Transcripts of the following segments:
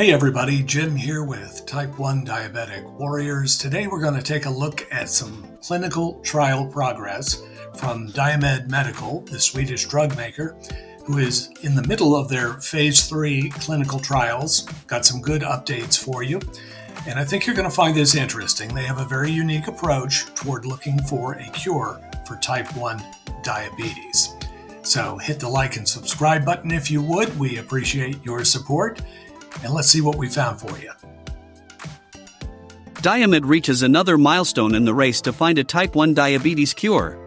Hey everybody, Jim here with Type 1 Diabetic Warriors. Today we're going to take a look at some clinical trial progress from Diamyd Medical, the Swedish drug maker, who is in the middle of their phase 3 clinical trials. Got some good updates for you, and I think you're going to find this interesting. They have a very unique approach toward looking for a cure for Type 1 diabetes. So hit the like and subscribe button if you would. We appreciate your support, and let's see what we found for you. Diamyd reaches another milestone in the race to find a Type 1 diabetes cure.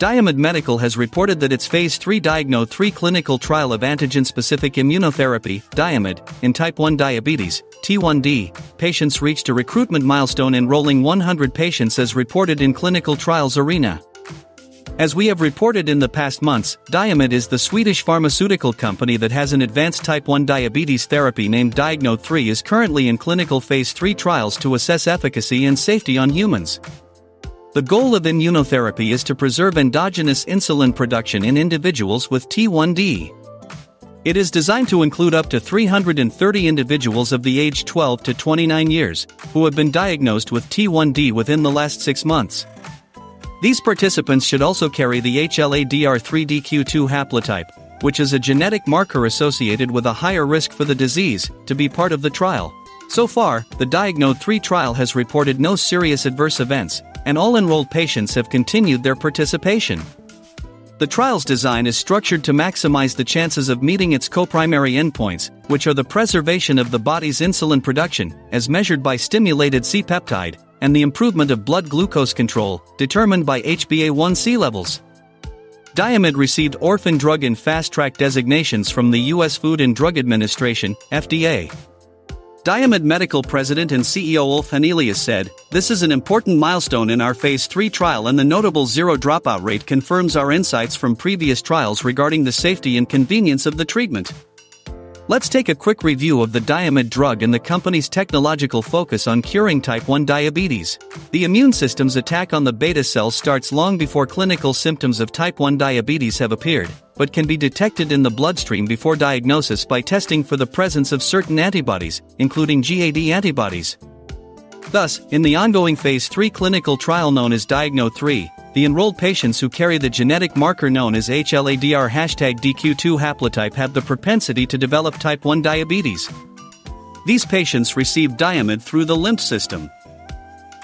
Diamyd Medical has reported that its Phase 3 DIAGNODE-3 clinical trial of antigen-specific immunotherapy, Diamyd, in Type 1 diabetes, T1D, patients reached a recruitment milestone, enrolling 100 patients as reported in Clinical Trials Arena. As we have reported in the past months, Diamyd is the Swedish pharmaceutical company that has an advanced Type 1 diabetes therapy named DIAGNODE-3 is currently in clinical Phase 3 trials to assess efficacy and safety on humans. The goal of immunotherapy is to preserve endogenous insulin production in individuals with T1D. It is designed to include up to 330 individuals of the age 12 to 29 years, who have been diagnosed with T1D within the last 6 months. These participants should also carry the HLA-DR3DQ2 haplotype, which is a genetic marker associated with a higher risk for the disease, to be part of the trial. So far, the DIAGNODE-3 trial has reported no serious adverse events, and all enrolled patients have continued their participation. The trial's design is structured to maximize the chances of meeting its co-primary endpoints, which are the preservation of the body's insulin production, as measured by stimulated C-peptide, and the improvement of blood glucose control, determined by HbA1c levels. Diamyd received orphan drug and fast-track designations from the U.S. Food and Drug Administration, FDA. Diamyd Medical President and CEO Ulf Henelius said, "This is an important milestone in our Phase 3 trial, and the notable zero dropout rate confirms our insights from previous trials regarding the safety and convenience of the treatment." Let's take a quick review of the Diamyd drug and the company's technological focus on curing type 1 diabetes. The immune system's attack on the beta cells starts long before clinical symptoms of type 1 diabetes have appeared, but can be detected in the bloodstream before diagnosis by testing for the presence of certain antibodies, including GAD antibodies. Thus, in the ongoing Phase 3 clinical trial known as DIAGNODE-3, the enrolled patients who carry the genetic marker known as HLA-DR3DQ2 haplotype have the propensity to develop type 1 diabetes. These patients receive Diamyd through the lymph system.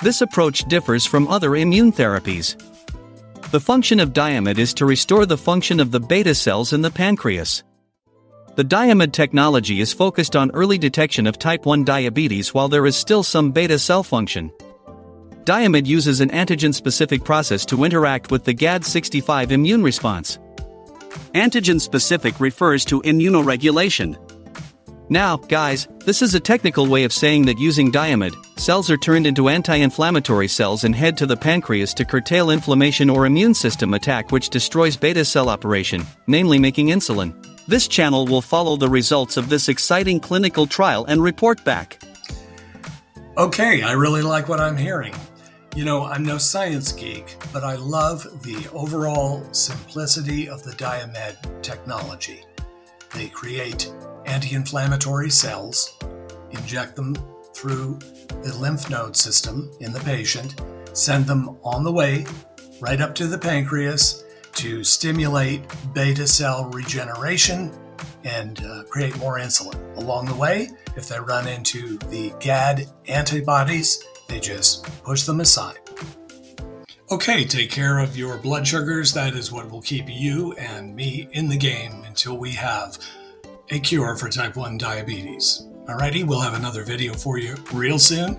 This approach differs from other immune therapies. The function of Diamyd is to restore the function of the beta cells in the pancreas. The Diamyd technology is focused on early detection of type 1 diabetes while there is still some beta cell function. Diamyd uses an antigen-specific process to interact with the GAD-65 immune response. Antigen-specific refers to immunoregulation. Now, guys, this is a technical way of saying that using Diamyd, cells are turned into anti-inflammatory cells and head to the pancreas to curtail inflammation or immune system attack, which destroys beta cell operation, namely making insulin. This channel will follow the results of this exciting clinical trial and report back. Okay, I really like what I'm hearing. You know, I'm no science geek, but I love the overall simplicity of the Diamyd technology. They create anti-inflammatory cells, inject them through the lymph node system in the patient, send them on the way right up to the pancreas to stimulate beta cell regeneration and create more insulin. Along the way, if they run into the GAD antibodies, they just push them aside. Okay, take care of your blood sugars. That is what will keep you and me in the game until we have a cure for type 1 diabetes. Alrighty, we'll have another video for you real soon.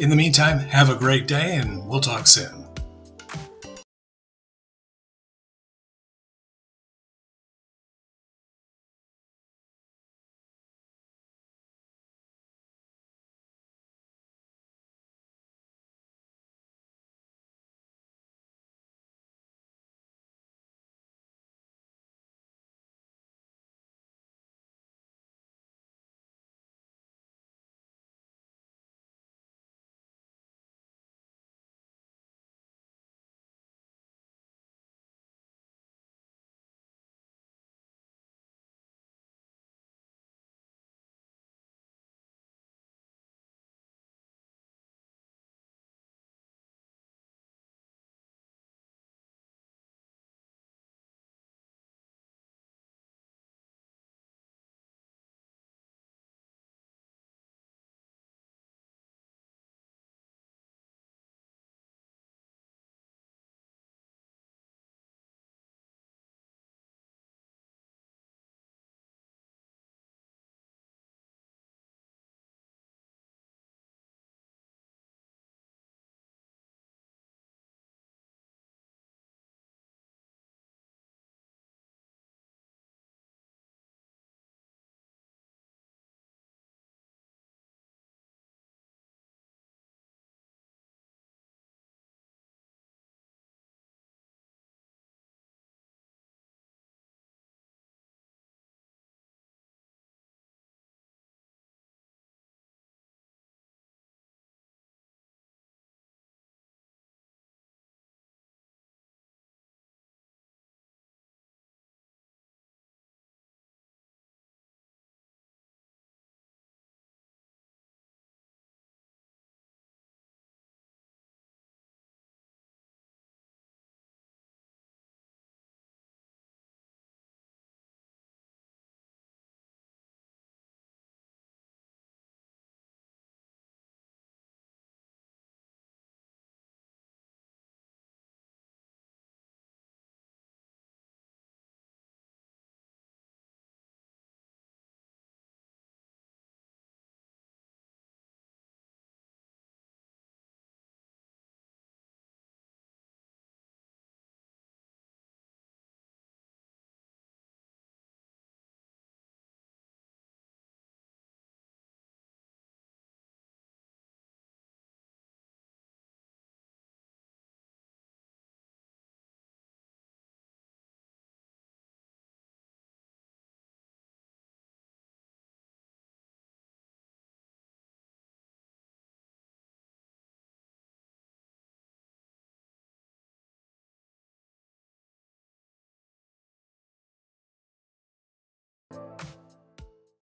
In the meantime, have a great day, and we'll talk soon.